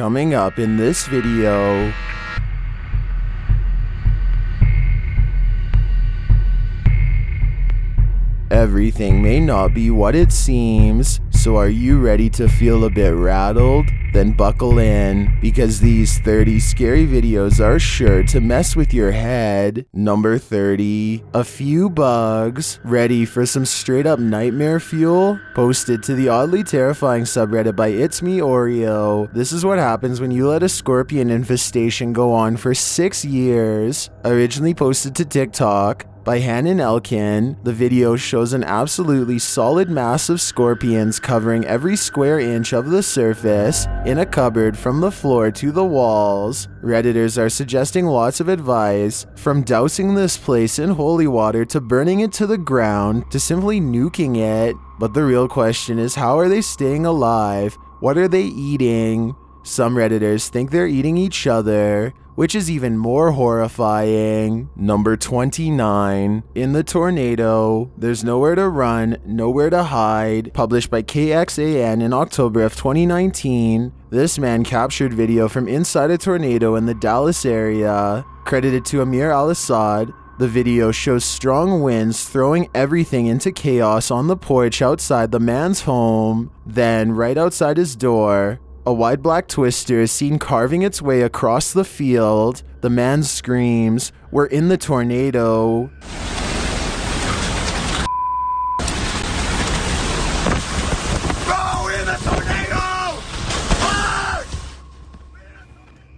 coming up in this video. Everything may not be what it seems, so are you ready to feel a bit rattled? Then buckle in, because these 30 scary videos are sure to mess with your head. Number 30. A few bugs. Ready for some straight up nightmare fuel? Posted to the oddly terrifying subreddit by It's Me Oreo. This is what happens when you let a scorpion infestation go on for 6 years. Originally posted to TikTok by Hannon Elkin, the video shows an absolutely solid mass of scorpions covering every square inch of the surface in a cupboard from the floor to the walls. Redditors are suggesting lots of advice, from dousing this place in holy water to burning it to the ground to simply nuking it. But the real question is, how are they staying alive? What are they eating? Some Redditors think they're eating each other, which is even more horrifying. Number 29. In the Tornado. There's Nowhere to Run, Nowhere to Hide. Published by KXAN in October of 2019, this man captured video from inside a tornado in the Dallas area. Credited to Amir al-Assad, the video shows strong winds throwing everything into chaos on the porch outside the man's home. Then, right outside his door, a wide black twister is seen carving its way across the field. The man screams, "We're in the tornado."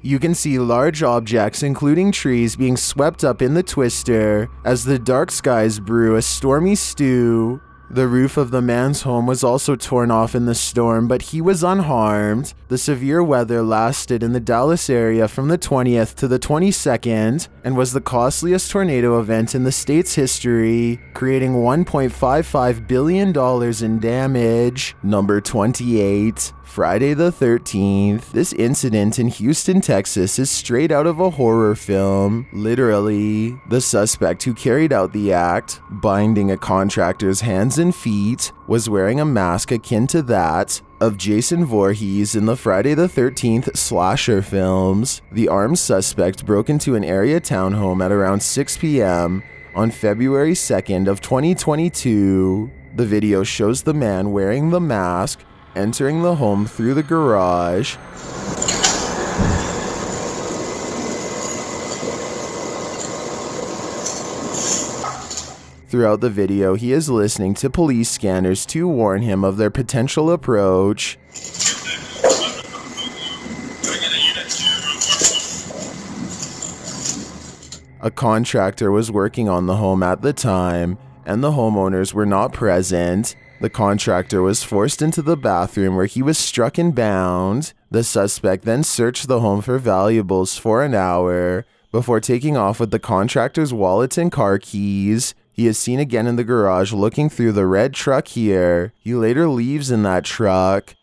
You can see large objects, including trees, being swept up in the twister as the dark skies brew a stormy stew. The roof of the man's home was also torn off in the storm, but he was unharmed. The severe weather lasted in the Dallas area from the 20th to the 22nd and was the costliest tornado event in the state's history, creating $1.55 billion in damage. Number 28. Friday the 13th. This incident in Houston, Texas is straight out of a horror film. Literally, the suspect who carried out the act, binding a contractor's hands and feet, was wearing a mask akin to that of Jason Voorhees in the Friday the 13th slasher films. The armed suspect broke into an area townhome at around 6 p.m. on February 2nd of 2022. The video shows the man wearing the mask entering the home through the garage, throughout the video, he is listening to police scanners to warn him of their potential approach. A contractor was working on the home at the time, and the homeowners were not present. The contractor was forced into the bathroom where he was struck and bound. The suspect then searched the home for valuables for an hour before taking off with the contractor's wallet and car keys. He is seen again in the garage looking through the red truck here. He later leaves in that truck.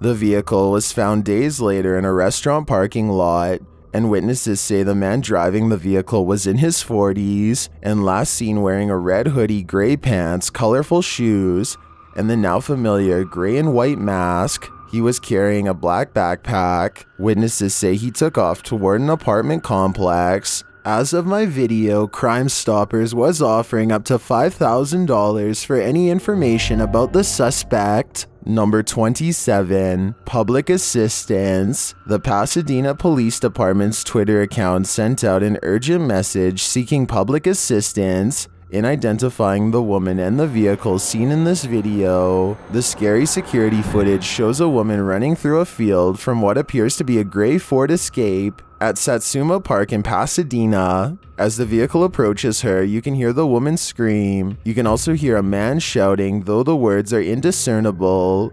The vehicle was found days later in a restaurant parking lot, and witnesses say the man driving the vehicle was in his 40s and last seen wearing a red hoodie, gray pants, colorful shoes, and the now familiar gray and white mask. He was carrying a black backpack. Witnesses say he took off toward an apartment complex. As of my video, Crime Stoppers was offering up to $5,000 for any information about the suspect. Number 27. Public Assistance. The Pasadena Police Department's Twitter account sent out an urgent message seeking public assistance in identifying the woman and the vehicle seen in this video. The scary security footage shows a woman running through a field from what appears to be a gray Ford Escape at Satsuma Park in Pasadena. As the vehicle approaches her, you can hear the woman scream. You can also hear a man shouting, though the words are indiscernible.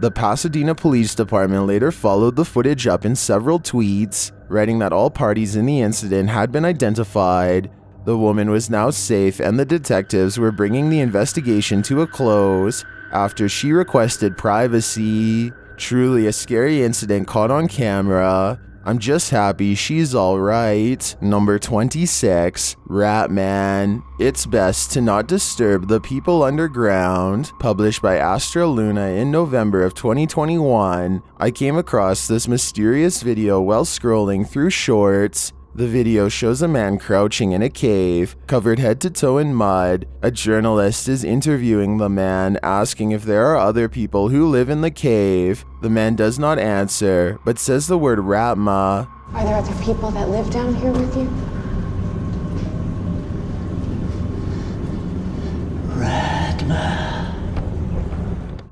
The Pasadena Police Department later followed the footage up in several tweets, writing that all parties in the incident had been identified. The woman was now safe, and the detectives were bringing the investigation to a close after she requested privacy. Truly a scary incident caught on camera. I'm just happy she's alright. Number 26, Ratman. It's Best to Not Disturb the People Underground, published by Astraluna in November of 2021. I came across this mysterious video while scrolling through shorts. The video shows a man crouching in a cave, covered head to toe in mud. A journalist is interviewing the man, asking if there are other people who live in the cave. The man does not answer, but says the word Ratma. Are there other people that live down here with you? Ratma.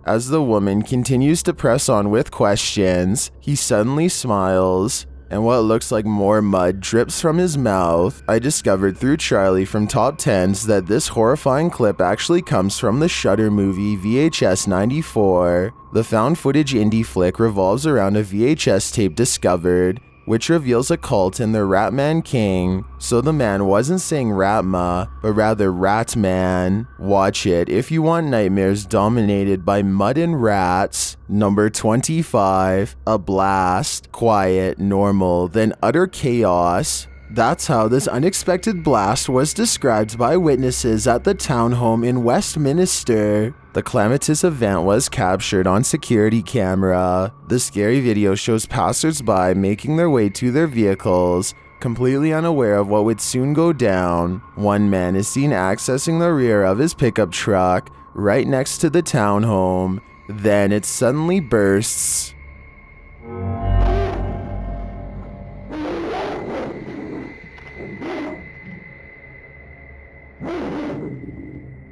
As the woman continues to press on with questions, he suddenly smiles, and what looks like more mud drips from his mouth. I discovered through Charlie from Top Tens that this horrifying clip actually comes from the Shudder movie VHS 94. The found footage indie flick revolves around a VHS tape discovered, which reveals a cult and the Ratman King. So the man wasn't saying Ratma, but rather Ratman. Watch it if you want nightmares dominated by mud and rats. Number 25, A Blast. Quiet, normal, then utter chaos. That's how this unexpected blast was described by witnesses at the townhome in Westminster. The calamitous event was captured on security camera. The scary video shows passersby making their way to their vehicles, completely unaware of what would soon go down. One man is seen accessing the rear of his pickup truck, right next to the townhome. Then it suddenly bursts.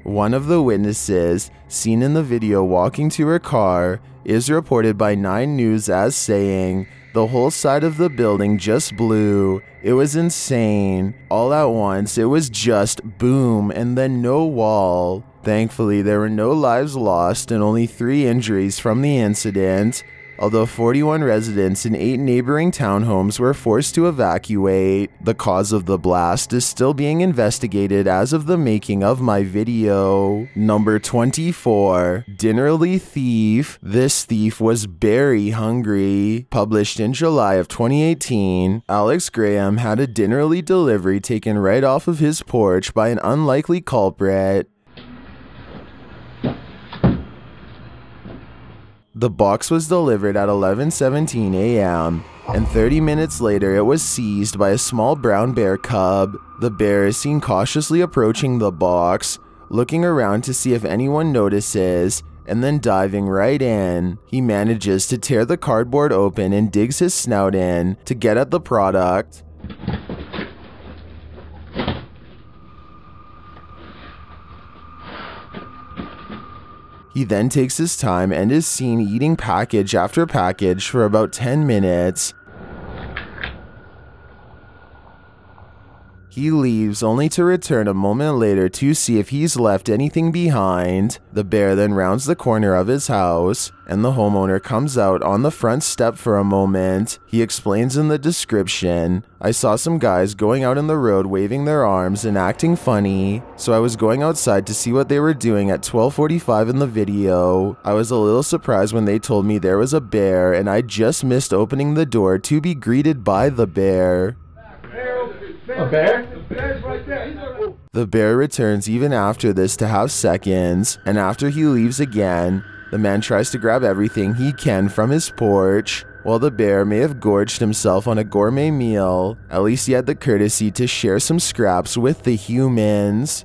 One of the witnesses, seen in the video walking to her car, is reported by Nine News as saying, "The whole side of the building just blew. It was insane. All at once, it was just boom and then no wall." Thankfully, there were no lives lost and only 3 injuries from the incident, although 41 residents in 8 neighboring townhomes were forced to evacuate. The cause of the blast is still being investigated as of the making of my video. Number 24, Dinnerly Thief. This thief was very hungry. Published in July of 2018, Alex Graham had a Dinnerly delivery taken right off of his porch by an unlikely culprit. The box was delivered at 11:17 a.m., and 30 minutes later it was seized by a small brown bear cub. The bear is seen cautiously approaching the box, looking around to see if anyone notices, and then diving right in. He manages to tear the cardboard open and digs his snout in to get at the product. He then takes his time and is seen eating package after package for about 10 minutes. He leaves only to return a moment later to see if he's left anything behind. The bear then rounds the corner of his house, and the homeowner comes out on the front step for a moment. He explains in the description, "I saw some guys going out in the road waving their arms and acting funny, so I was going outside to see what they were doing at 12:45 in the video. I was a little surprised when they told me there was a bear, and I just missed opening the door to be greeted by the bear." A bear? The bear's right there. He's right there. The bear returns even after this to have seconds, and after he leaves again, the man tries to grab everything he can from his porch. While the bear may have gorged himself on a gourmet meal, at least he had the courtesy to share some scraps with the humans.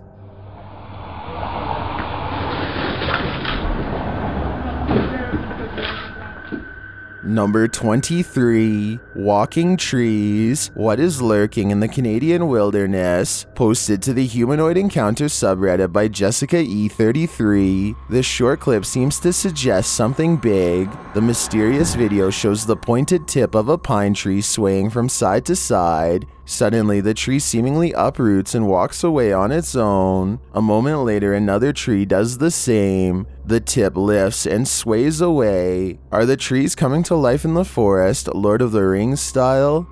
Number 23, Walking Trees. What is lurking in the Canadian wilderness? Posted to the Humanoid Encounter subreddit by JessicaE33, this short clip seems to suggest something big. The mysterious video shows the pointed tip of a pine tree swaying from side to side. Suddenly, the tree seemingly uproots and walks away on its own. A moment later, another tree does the same. The tip lifts and sways away. Are the trees coming to life in the forest, Lord of the Rings style?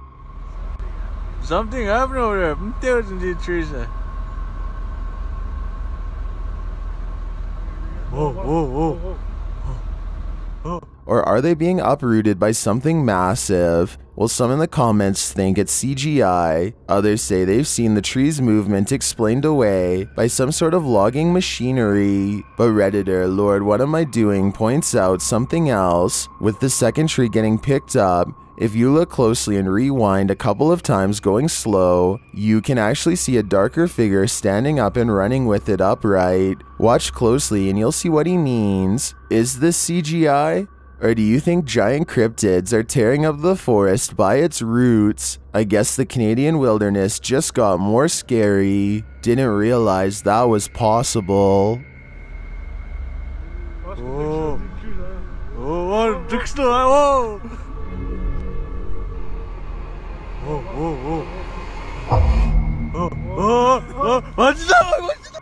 Something happened over there. I'm doing these trees. Or are they being uprooted by something massive? Well, some in the comments think it's CGI, others say they've seen the tree's movement explained away by some sort of logging machinery. But Redditor Lord What Am I Doing points out something else. With the second tree getting picked up, if you look closely and rewind a couple of times going slow, you can actually see a darker figure standing up and running with it upright. Watch closely and you'll see what he means. Is this CGI? Or do you think giant cryptids are tearing up the forest by its roots? I guess the Canadian wilderness just got more scary. Didn't realize that was possible.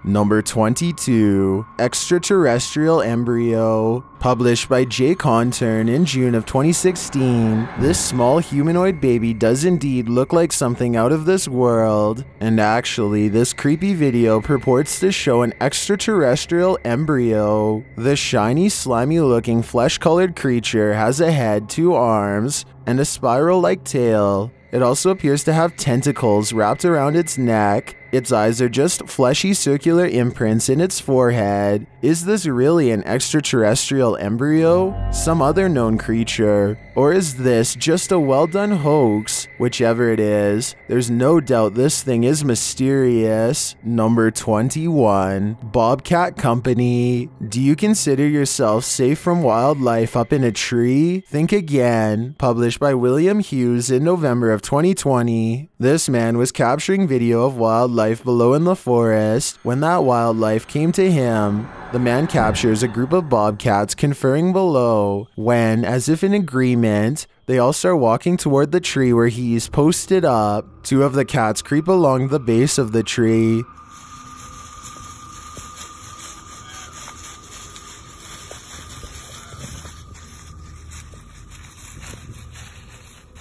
Number 22. Extraterrestrial Embryo. Published by Jay Contern in June of 2016, this small humanoid baby does indeed look like something out of this world. And actually, this creepy video purports to show an extraterrestrial embryo. The shiny, slimy-looking, flesh-colored creature has a head, two arms, and a spiral-like tail. It also appears to have tentacles wrapped around its neck. Its eyes are just fleshy circular imprints in its forehead. Is this really an extraterrestrial embryo? Some other known creature? Or is this just a well-done hoax? Whichever it is, there's no doubt this thing is mysterious. Number 21. Bobcat Company. Do you consider yourself safe from wildlife up in a tree? Think again. Published by William Hughes in November of 2020. This man was capturing video of wildlife below in the forest. When that wildlife came to him, the man captures a group of bobcats conferring below when, as if in agreement, they all start walking toward the tree where he's posted up. Two of the cats creep along the base of the tree.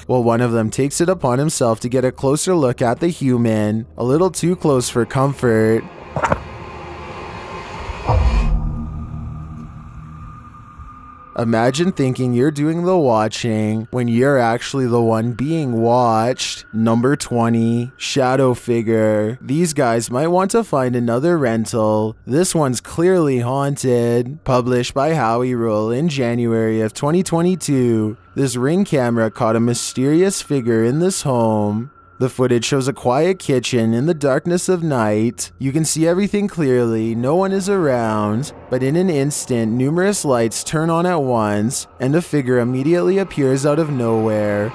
Well, one of them takes it upon himself to get a closer look at the human, a little too close for comfort. Imagine thinking you're doing the watching when you're actually the one being watched. Number 20. Shadow Figure. These guys might want to find another rental. This one's clearly haunted. Published by Howie Rule in January of 2022. This ring camera caught a mysterious figure in this home. The footage shows a quiet kitchen in the darkness of night. You can see everything clearly, no one is around, but in an instant, numerous lights turn on at once, and a figure immediately appears out of nowhere.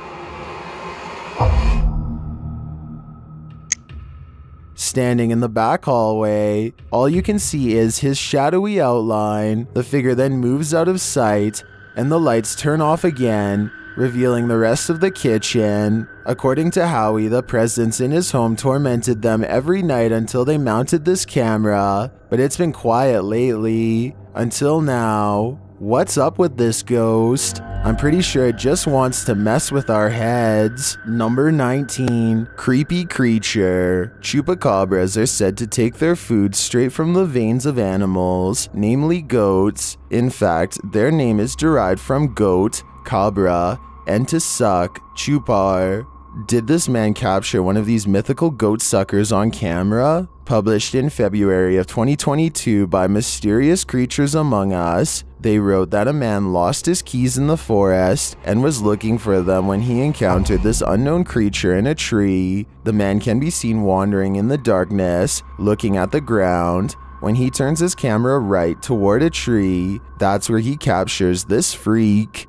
Standing in the back hallway, all you can see is his shadowy outline. The figure then moves out of sight, and the lights turn off again, revealing the rest of the kitchen. According to Howie, the presence in his home tormented them every night until they mounted this camera, but it's been quiet lately. Until now. What's up with this ghost? I'm pretty sure it just wants to mess with our heads. Number 19. Creepy Creature. Chupacabras are said to take their food straight from the veins of animals, namely goats. In fact, their name is derived from goat, cabra, and to suck, chupar. Did this man capture one of these mythical goat suckers on camera? Published in February of 2022 by Mysterious Creatures Among Us, they wrote that a man lost his keys in the forest and was looking for them when he encountered this unknown creature in a tree. The man can be seen wandering in the darkness, looking at the ground. When he turns his camera right toward a tree, that's where he captures this freak.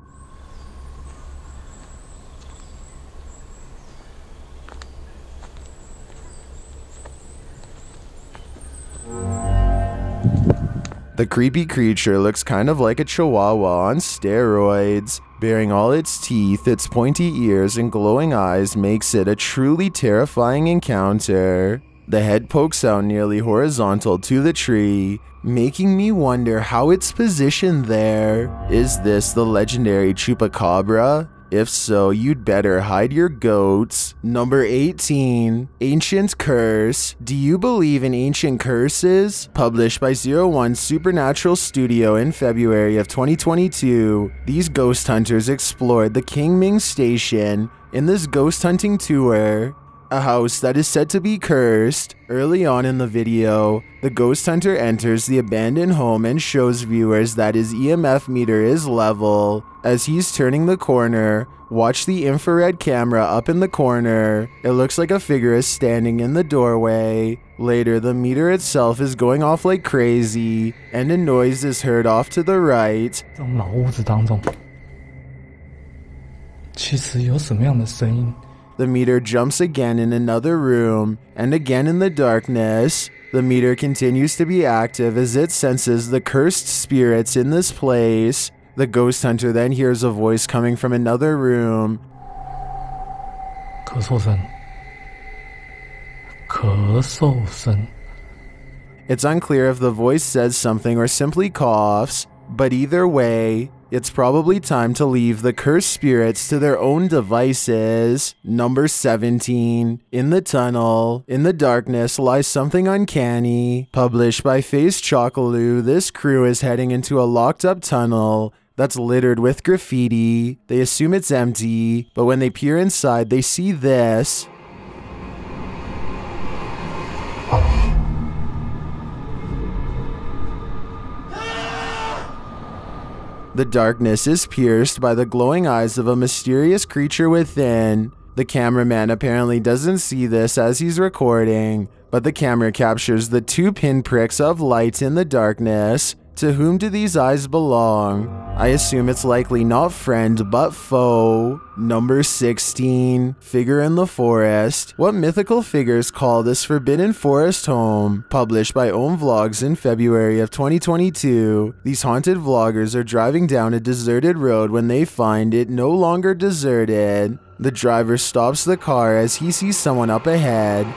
The creepy creature looks kind of like a chihuahua on steroids. Bearing all its teeth, its pointy ears, and glowing eyes makes it a truly terrifying encounter. The head pokes out nearly horizontal to the tree, making me wonder how it's positioned there. Is this the legendary Chupacabra? If so, you'd better hide your goats. Number 18. Ancient Curse. Do you believe in ancient curses? Published by 01 Supernatural Studio in February of 2022, these ghost hunters explored the Qingming Station in this ghost hunting tour, a house that is said to be cursed. Early on in the video, the ghost hunter enters the abandoned home and shows viewers that his EMF meter is level. As he's turning the corner, watch the infrared camera up in the corner. It looks like a figure is standing in the doorway. Later, the meter itself is going off like crazy, and a noise is heard off to the right. 其实有什么样的声音？The meter jumps again in another room, and again in the darkness. The meter continues to be active as it senses the cursed spirits in this place. The ghost hunter then hears a voice coming from another room. 咳嗽声。It's unclear if the voice says something or simply coughs, but either way, it's probably time to leave the cursed spirits to their own devices. Number 17. In the Tunnel. In the darkness lies something uncanny. Published by FaZe Chocalu, this crew is heading into a locked-up tunnel that's littered with graffiti. They assume it's empty, but when they peer inside, they see this. The darkness is pierced by the glowing eyes of a mysterious creature within. The cameraman apparently doesn't see this as he's recording, but the camera captures the two pinpricks of light in the darkness. To whom do these eyes belong? I assume it's likely not friend, but foe. Number 16. Figure in the Forest. What mythical figures call this forbidden forest home? Published by Om Vlogs in February of 2022. These haunted vloggers are driving down a deserted road when they find it no longer deserted. The driver stops the car as he sees someone up ahead.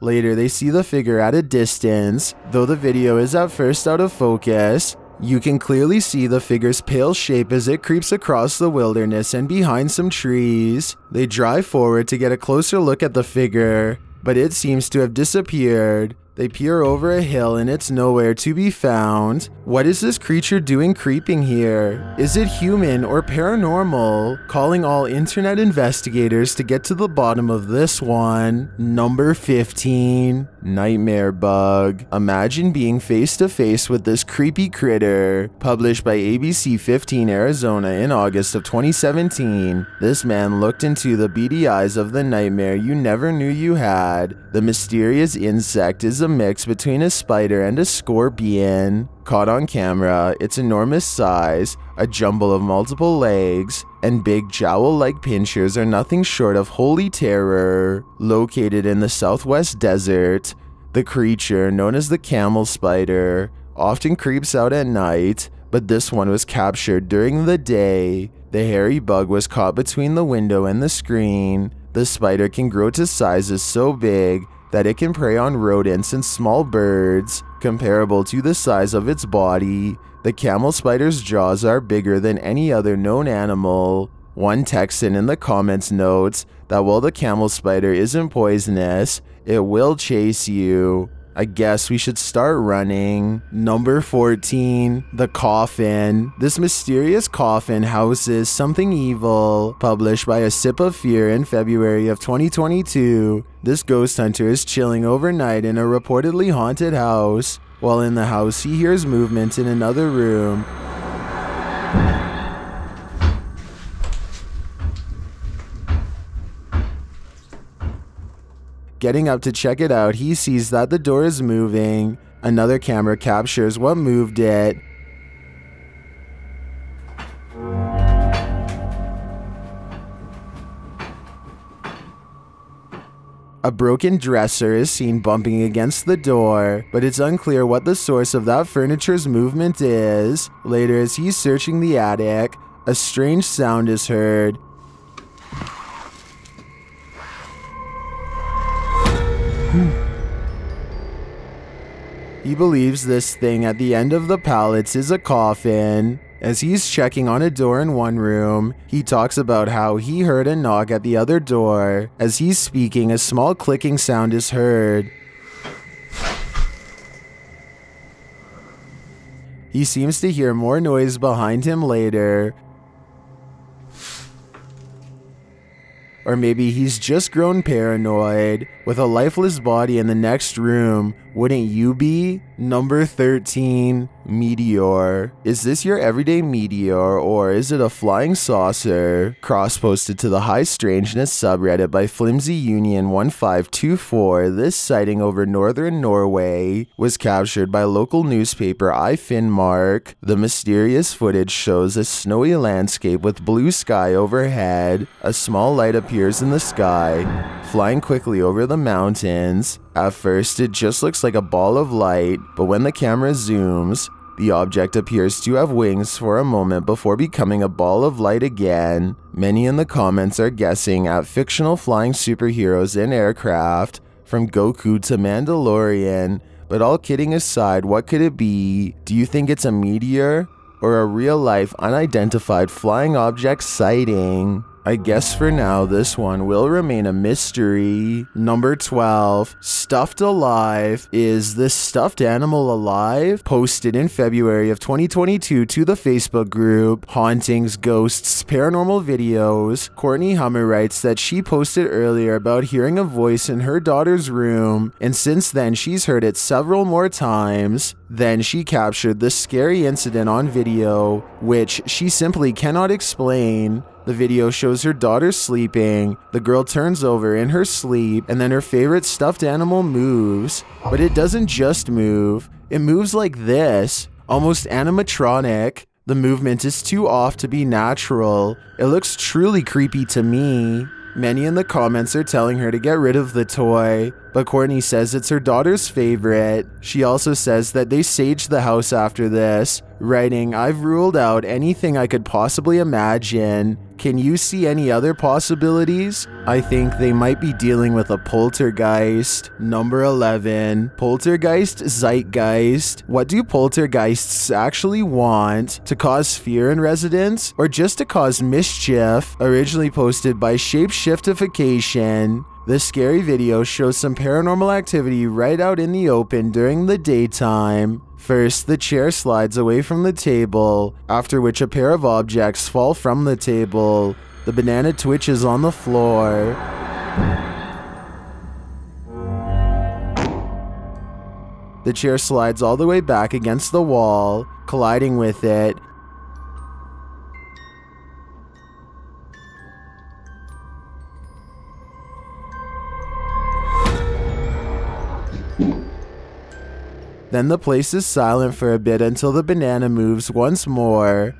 Later, they see the figure at a distance. Though the video is at first out of focus, you can clearly see the figure's pale shape as it creeps across the wilderness and behind some trees. They drive forward to get a closer look at the figure, but it seems to have disappeared. They peer over a hill and it's nowhere to be found. What is this creature doing creeping here? Is it human or paranormal? Calling all internet investigators to get to the bottom of this one. Number 15. Nightmare Bug. Imagine being face to face with this creepy critter. Published by ABC 15 Arizona in August of 2017. This man looked into the beady eyes of the nightmare you never knew you had. The mysterious insect is a mix between a spider and a scorpion. Caught on camera, its enormous size, a jumble of multiple legs, and big jowl-like pinchers are nothing short of holy terror. Located in the southwest desert, the creature, known as the camel spider, often creeps out at night, but this one was captured during the day. The hairy bug was caught between the window and the screen. The spider can grow to sizes so big that it can prey on rodents and small birds. Comparable to the size of its body, the camel spider's jaws are bigger than any other known animal. One Texan in the comments notes that while the camel spider isn't poisonous, it will chase you. I guess we should start running. Number 14. The Coffin. This mysterious coffin houses something evil. Published by A Sip of Fear in February of 2022. This ghost hunter is chilling overnight in a reportedly haunted house. While in the house, he hears movement in another room. Getting up to check it out, he sees that the door is moving. Another camera captures what moved it. A broken dresser is seen bumping against the door, but it's unclear what the source of that furniture's movement is. Later, as he's searching the attic, a strange sound is heard. He believes this thing at the end of the pallets is a coffin. As he's checking on a door in one room, he talks about how he heard a knock at the other door. As he's speaking, a small clicking sound is heard. He seems to hear more noise behind him later. Or maybe he's just grown paranoid. With a lifeless body in the next room, wouldn't you be? Number 13, Meteor. Is this your everyday meteor, or is it a flying saucer? Cross-posted to the High Strangeness subreddit by Flimsy Union 1524, this sighting over northern Norway was captured by local newspaper iFinMark. The mysterious footage shows a snowy landscape with blue sky overhead. A small light appears in the sky, flying quickly over the mountains. At first, it just looks like a ball of light, but when the camera zooms, the object appears to have wings for a moment before becoming a ball of light again. Many in the comments are guessing at fictional flying superheroes in aircraft, from Goku to Mandalorian, but all kidding aside, what could it be? Do you think it's a meteor? Or a real-life, unidentified flying object sighting? I guess for now, this one will remain a mystery. Number 12, Stuffed Alive. Is this stuffed animal alive? Posted in February of 2022 to the Facebook group Hauntings, Ghosts, Paranormal Videos, Courtney Hummer writes that she posted earlier about hearing a voice in her daughter's room, and since then she's heard it several more times. Then she captured this scary incident on video, which she simply cannot explain. The video shows her daughter sleeping. The girl turns over in her sleep, and then her favorite stuffed animal moves. But it doesn't just move. It moves like this, almost animatronic. The movement is too off to be natural. It looks truly creepy to me. Many in the comments are telling her to get rid of the toy, but Courtney says it's her daughter's favorite. She also says that they saged the house after this, writing, "I've ruled out anything I could possibly imagine. Can you see any other possibilities? I think they might be dealing with a poltergeist." Number 11, Poltergeist Zeitgeist. What do poltergeists actually want? To cause fear in residents? Or just to cause mischief? Originally posted by Shapeshiftification. This scary video shows some paranormal activity right out in the open during the daytime. First, the chair slides away from the table, after which a pair of objects fall from the table. The banana twitches on the floor. The chair slides all the way back against the wall, colliding with it. Then the place is silent for a bit until the banana moves once more.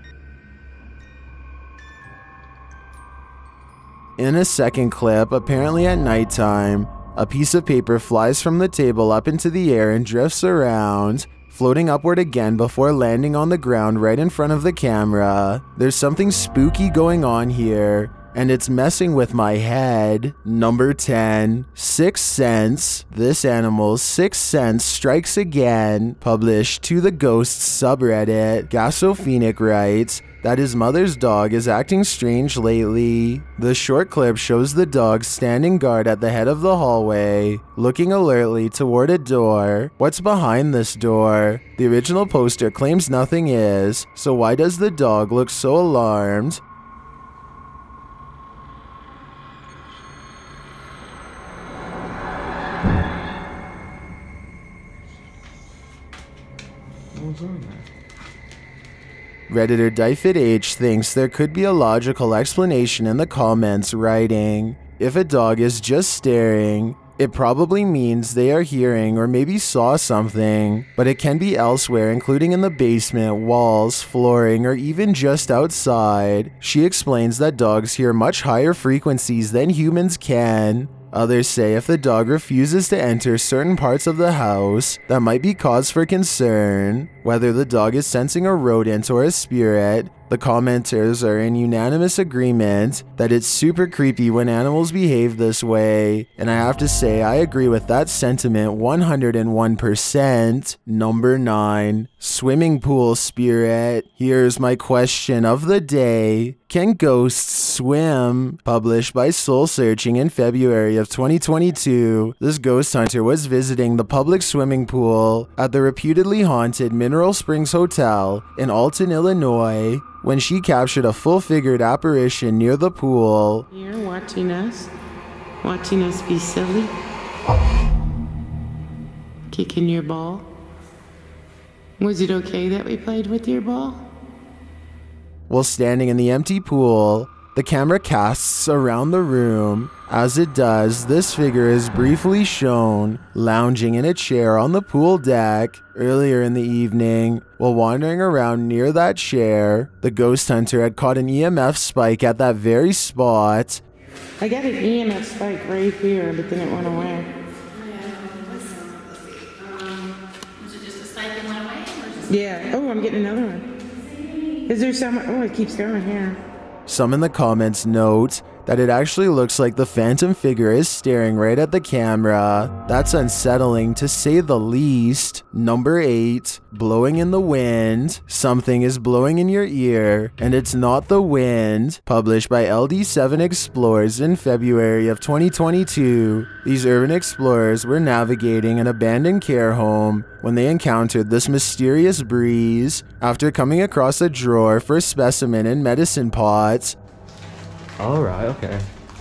In a second clip, apparently at nighttime, a piece of paper flies from the table up into the air and drifts around, floating upward again before landing on the ground right in front of the camera. There's something spooky going on here, and it's messing with my head. Number 10, Sixth Sense. This animal's sixth sense strikes again. Published to the Ghosts subreddit, Gasophenic writes that his mother's dog is acting strange lately. The short clip shows the dog standing guard at the head of the hallway, looking alertly toward a door. What's behind this door? The original poster claims nothing is, so why does the dog look so alarmed? Redditor DyfitH thinks there could be a logical explanation in the comments, writing, "If a dog is just staring, it probably means they are hearing or maybe saw something, but it can be elsewhere, including in the basement, walls, flooring, or even just outside." She explains that dogs hear much higher frequencies than humans can. Others say if the dog refuses to enter certain parts of the house, that might be cause for concern. whether the dog is sensing a rodent or a spirit. The commenters are in unanimous agreement that it's super creepy when animals behave this way, and I have to say I agree with that sentiment 101%. Number 9. Swimming pool spirit. Here's my question of the day. Can ghosts swim? Published by Soul Searching in February of 2022, this ghost hunter was visiting the public swimming pool at the reputedly haunted Mineral Springs Hotel in Alton, Illinois, when she captured a full-figured apparition near the pool. You're watching us be silly, kicking your ball. Was it okay that we played with your ball? While standing in the empty pool, the camera casts around the room. As it does, this figure is briefly shown lounging in a chair on the pool deck. Earlier in the evening, while wandering around near that chair, the ghost hunter had caught an EMF spike at that very spot. I got an EMF spike right here, but then it went away. Was it just a spike and went away? Yeah. Oh, I'm getting another one. Is there someone? Oh, it keeps going here. Some in the comments note that it actually looks like the phantom figure is staring right at the camera. That's unsettling to say the least. Number 8. Blowing in the wind. Something is blowing in your ear, and it's not the wind. Published by LD7 Explorers in February of 2022. These urban explorers were navigating an abandoned care home when they encountered this mysterious breeze after coming across a drawer for specimen and medicine pots. Alright, okay.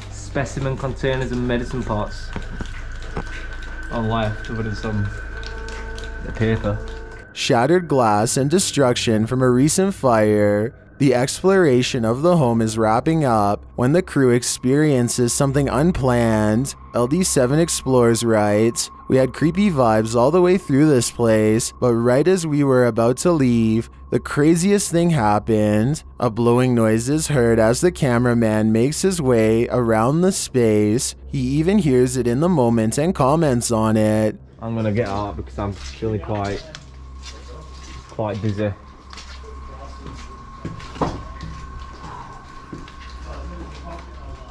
Specimen containers and medicine pots. On life, covered in some paper. Shattered glass and destruction from a recent fire. The exploration of the home is wrapping up when the crew experiences something unplanned. LD7 Explorers writes, "We had creepy vibes all the way through this place, but right as we were about to leave, the craziest thing happened. A blowing noise is heard as the cameraman makes his way around the space. He even hears it in the moment and comments on it. I'm gonna get out because I'm really quite busy.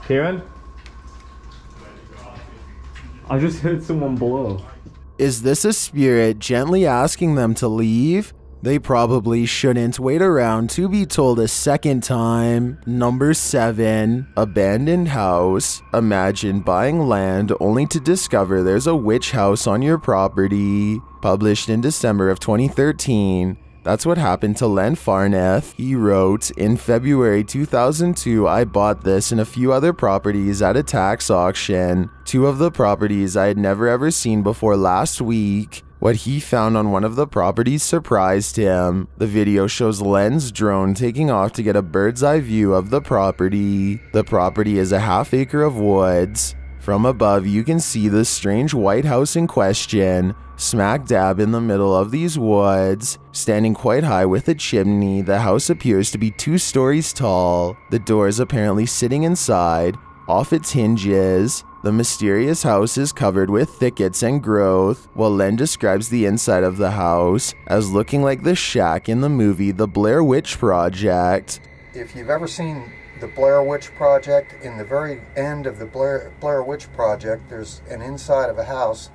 Kieran? I just heard someone blow." Is this a spirit gently asking them to leave? They probably shouldn't wait around to be told a second time. Number 7. Abandoned house. Imagine buying land only to discover there's a witch house on your property. Published in December of 2013. That's what happened to Len Farneth. He wrote, "In February 2002, I bought this and a few other properties at a tax auction. Two of the properties I had never ever seen before last week. What he found on one of the properties surprised him." The video shows Len's drone taking off to get a bird's eye view of the property. The property is a half acre of woods. From above, you can see the strange white house in question, smack dab in the middle of these woods. Standing quite high with a chimney, the house appears to be 2 stories tall. The door is apparently sitting inside, off its hinges. The mysterious house is covered with thickets and growth, while Len describes the inside of the house as looking like the shack in the movie The Blair Witch Project. If you've ever seen The Blair Witch Project, in the very end of the Blair Witch Project, there's an inside of a house,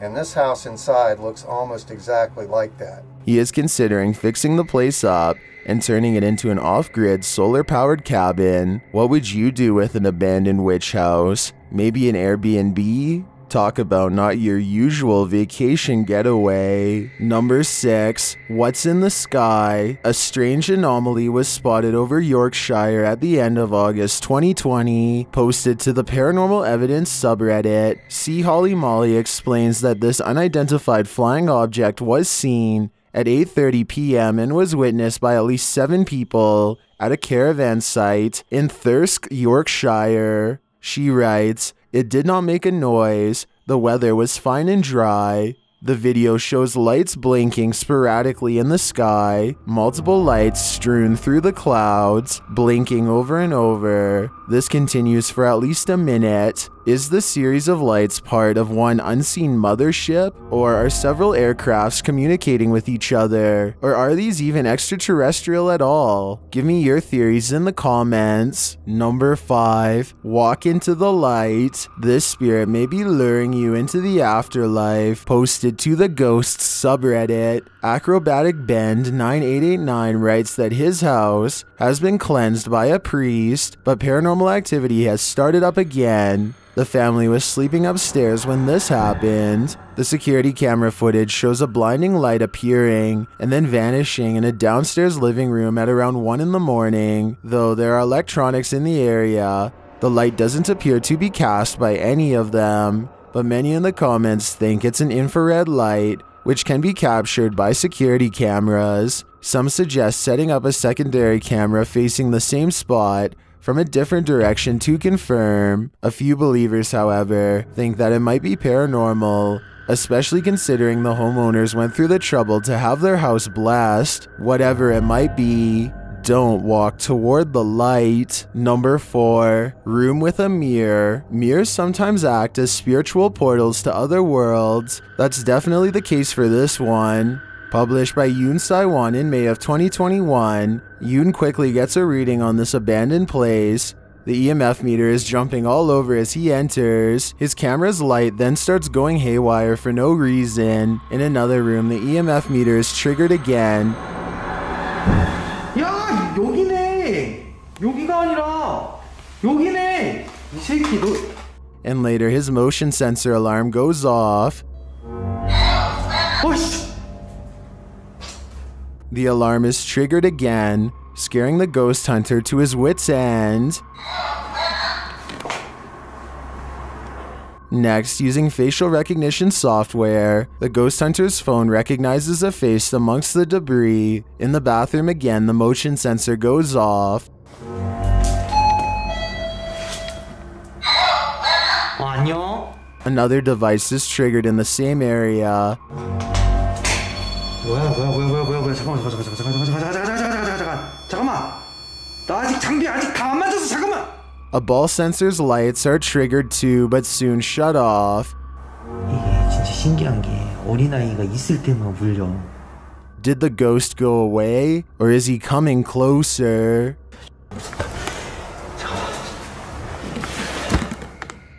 and this house inside looks almost exactly like that. He is considering fixing the place up and turning it into an off-grid solar-powered cabin. What would you do with an abandoned witch house? Maybe an Airbnb? Talk about not your usual vacation getaway. Number 6. What's in the sky? A strange anomaly was spotted over Yorkshire at the end of August 2020. Posted to the Paranormal Evidence subreddit, C. Holly Molly explains that this unidentified flying object was seen at 8:30 p.m. and was witnessed by at least 7 people at a caravan site in Thirsk, Yorkshire. She writes, "It did not make a noise. The weather was fine and dry." The video shows lights blinking sporadically in the sky, multiple lights strewn through the clouds, blinking over and over. This continues for at least a minute. Is the series of lights part of one unseen mothership, or are several aircrafts communicating with each other, or are these even extraterrestrial at all? Give me your theories in the comments. Number 5. Walk into the light. This spirit may be luring you into the afterlife. Posted to the Ghosts subreddit, Acrobatic Bend 9889 writes that his house has been cleansed by a priest, but paranormal activity has started up again. The family was sleeping upstairs when this happened. The security camera footage shows a blinding light appearing and then vanishing in a downstairs living room at around 1 in the morning, though there are electronics in the area. The light doesn't appear to be cast by any of them, but many in the comments think it's an infrared light, which can be captured by security cameras. Some suggest setting up a secondary camera facing the same spot from a different direction to confirm. A few believers, however, think that it might be paranormal, especially considering the homeowners went through the trouble to have their house blessed. Whatever it might be, don't walk toward the light. Number 4. Room with a mirror. Mirrors sometimes act as spiritual portals to other worlds. That's definitely the case for this one. Published by Yoon Saiwan in May of 2021, Yoon quickly gets a reading on this abandoned place. The EMF meter is jumping all over as he enters. His camera's light then starts going haywire for no reason. In another room, the EMF meter is triggered again. 야, 여기네. 여기가 아니라 여기네. 이 새끼 너. And later, his motion sensor alarm goes off. The alarm is triggered again, scaring the ghost hunter to his wit's end. Next, using facial recognition software, the ghost hunter's phone recognizes a face amongst the debris. In the bathroom again, the motion sensor goes off. Another device is triggered in the same area. A ball sensor's lights are triggered too, but soon shut off. Did the ghost go away, or is he coming closer?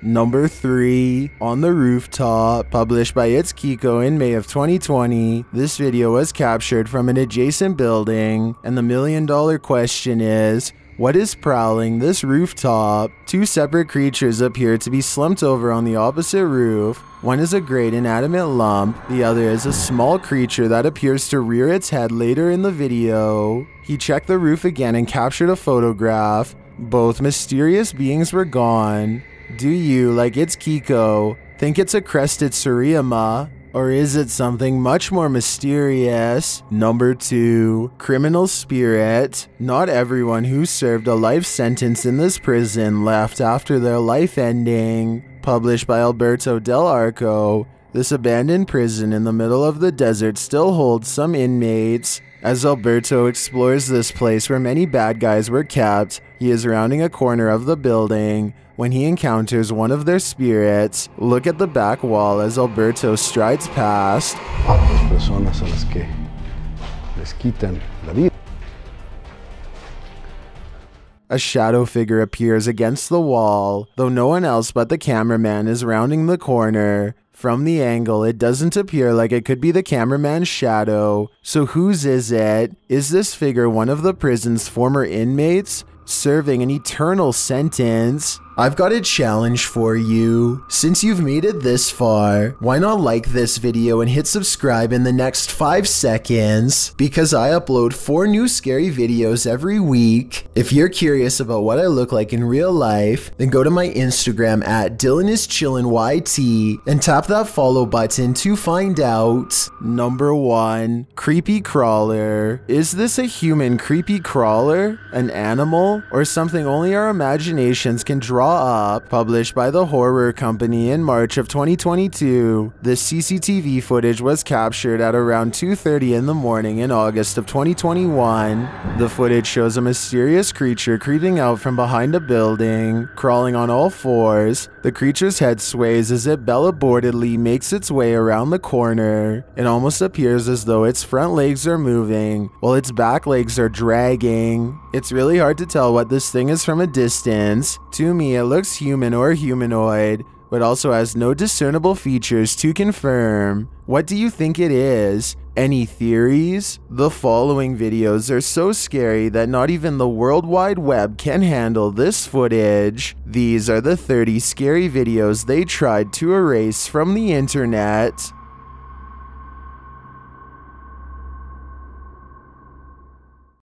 Number 3. On the Rooftop. Published by It's Kiko in May of 2020, this video was captured from an adjacent building, and the $1 million question is, what is prowling this rooftop? Two separate creatures appear to be slumped over on the opposite roof. One is a great inanimate lump, the other is a small creature that appears to rear its head later in the video. He checked the roof again and captured a photograph. Both mysterious beings were gone. Do you, like It's Kiko, think it's a crested Suriyama, or is it something much more mysterious? Number 2. Criminal Spirit. Not everyone who served a life sentence in this prison left after their life ending. Published by Alberto Del Arco, this abandoned prison in the middle of the desert still holds some inmates. As Alberto explores this place where many bad guys were kept, he is rounding a corner of the building when he encounters one of their spirits. Look at the back wall as Alberto strides past. A shadow figure appears against the wall, though no one else but the cameraman is rounding the corner. From the angle, it doesn't appear like it could be the cameraman's shadow. So whose is it? Is this figure one of the prison's former inmates, serving an eternal sentence? I've got a challenge for you. Since you've made it this far, why not like this video and hit subscribe in the next 5 seconds? Because I upload 4 new scary videos every week. If you're curious about what I look like in real life, then go to my Instagram at DylanIsChillinYT and tap that follow button to find out. Number 1. Creepy Crawler. Is this a human creepy crawler, an animal, or something only our imaginations can draw Raw Up, published by the horror company in March of 2022. The CCTV footage was captured at around 2:30 in the morning in August of 2021. The footage shows a mysterious creature creeping out from behind a building, crawling on all fours. The creature's head sways as it bell-abortedly makes its way around the corner. It almost appears as though its front legs are moving, while its back legs are dragging. It's really hard to tell what this thing is from a distance. To me, it looks human or humanoid, but also has no discernible features to confirm. What do you think it is? Any theories? The following videos are so scary that not even the World Wide Web can handle this footage. These are the 30 scary videos they tried to erase from the internet.